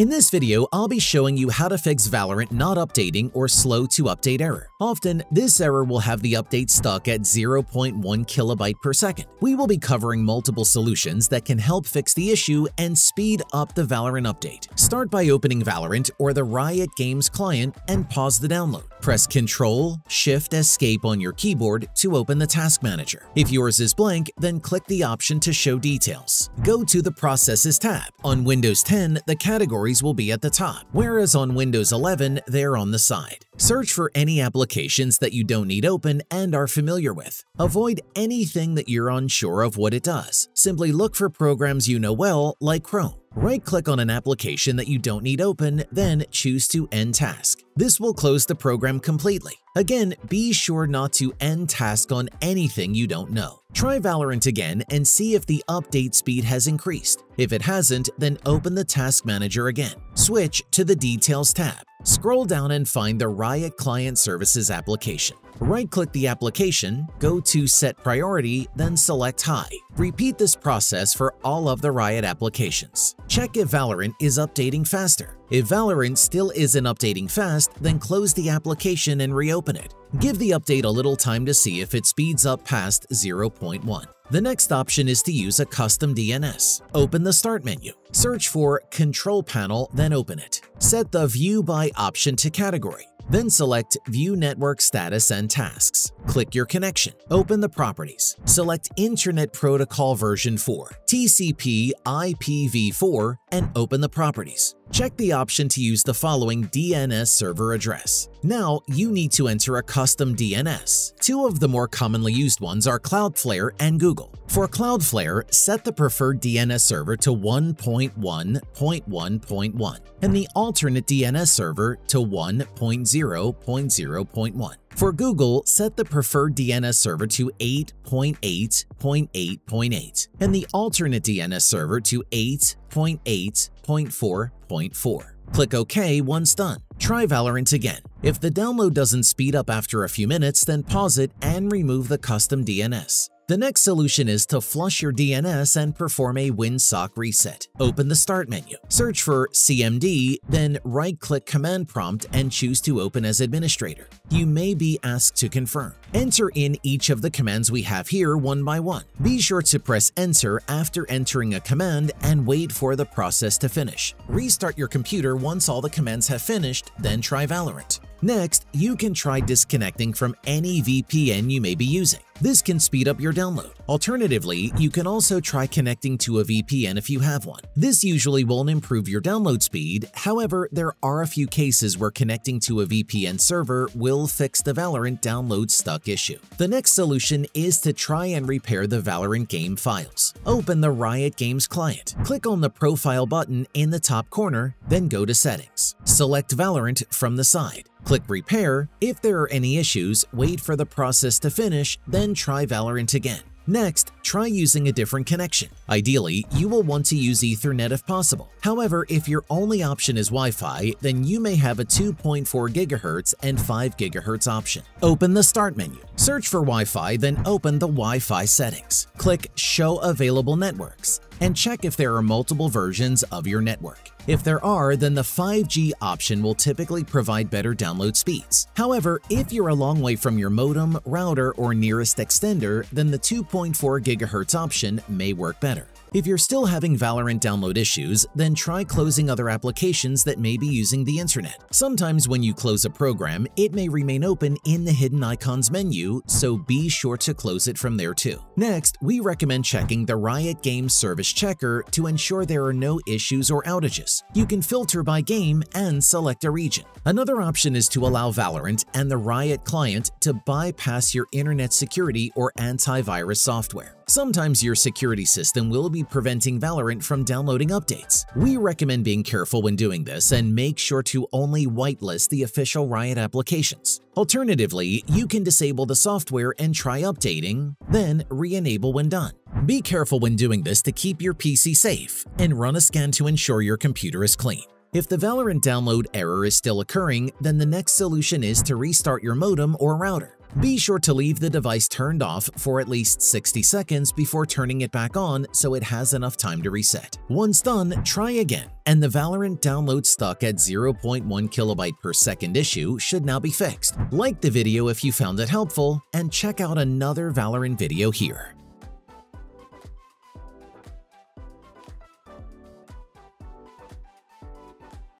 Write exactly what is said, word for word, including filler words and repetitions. In this video, I'll be showing you how to fix Valorant not updating or slow to update error. Often, this error will have the update stuck at zero point one kilobyte per second. We will be covering multiple solutions that can help fix the issue and speed up the Valorant update. Start by opening Valorant or the Riot Games client and pause the download. Press control shift escape on your keyboard to open the Task Manager. If yours is blank, then click the option to show details. Go to the Processes tab. On Windows ten, the categories will be at the top, whereas on Windows eleven, they're on the side. Search for any applications that you don't need open and are familiar with. Avoid anything that you're unsure of what it does. Simply look for programs you know well, like Chrome. Right-click on an application that you don't need open, then choose to end task. This will close the program completely. Again, be sure not to end task on anything you don't know. Try Valorant again and see if the update speed has increased. If it hasn't, then open the Task Manager again. Switch to the Details tab. Scroll down and find the Riot Client Services application. Right-click the application, go to Set Priority, then select High. Repeat this process for all of the Riot applications. Check if Valorant is updating faster. If Valorant still isn't updating fast, then close the application and reopen it. Give the update a little time to see if it speeds up past zero point one. The next option is to use a custom D N S. Open the Start menu. Search for Control Panel, then open it. Set the View By option to Category. Then select View Network Status and Tasks. Click your connection. Open the Properties. Select Internet Protocol Version four, T C P I P v four, and open the Properties. Check the option to use the following D N S server address. Now, you need to enter a custom D N S. Two of the more commonly used ones are Cloudflare and Google. For Cloudflare, set the preferred D N S server to one point one point one point one and the alternate D N S server to one point zero point zero point one. For Google, set the preferred D N S server to eight point eight point eight point eight and the alternate D N S server to eight point eight point four point four. Click OK once done. Try Valorant again. If the download doesn't speed up after a few minutes, then pause it and remove the custom D N S. The next solution is to flush your D N S and perform a Winsock reset. Open the Start menu. Search for C M D, then right-click Command Prompt and choose to open as administrator. You may be asked to confirm. Enter in each of the commands we have here one by one. Be sure to press Enter after entering a command and wait for the process to finish. Restart your computer once all the commands have finished, then try Valorant. Next, you can try disconnecting from any V P N you may be using. This can speed up your download. Alternatively, you can also try connecting to a V P N if you have one. This usually won't improve your download speed. However, there are a few cases where connecting to a V P N server will fix the Valorant download stuck issue. The next solution is to try and repair the Valorant game files. Open the Riot Games client. Click on the Profile button in the top corner, then go to Settings. Select Valorant from the side. Click Repair. If there are any issues, wait for the process to finish, then try Valorant again. Next, try using a different connection. Ideally, you will want to use Ethernet if possible. However, if your only option is Wi-Fi, then you may have a two point four gigahertz and five gigahertz option. Open the Start menu. Search for Wi-Fi, then open the Wi-Fi settings. Click Show Available Networks and check if there are multiple versions of your network. If there are, then the five G option will typically provide better download speeds. However, if you're a long way from your modem, router, or nearest extender, then the two point four gigahertz option may work better. If you're still having Valorant download issues, then try closing other applications that may be using the internet. Sometimes when you close a program, it may remain open in the Hidden Icons menu, so be sure to close it from there too. Next, we recommend checking the Riot Games Service Checker to ensure there are no issues or outages. You can filter by game and select a region. Another option is to allow Valorant and the Riot client to bypass your internet security or antivirus software. Sometimes your security system will be preventing Valorant from downloading updates. We recommend being careful when doing this and make sure to only whitelist the official Riot applications. Alternatively, you can disable the software and try updating, then re-enable when done. Be careful when doing this to keep your P C safe and run a scan to ensure your computer is clean. If the Valorant download error is still occurring, then the next solution is to restart your modem or router. Be sure to leave the device turned off for at least sixty seconds before turning it back on so it has enough time to reset. Once done, try again, and the Valorant download stuck at zero point one kilobyte per second issue should now be fixed. Like the video if you found it helpful, and check out another Valorant video here.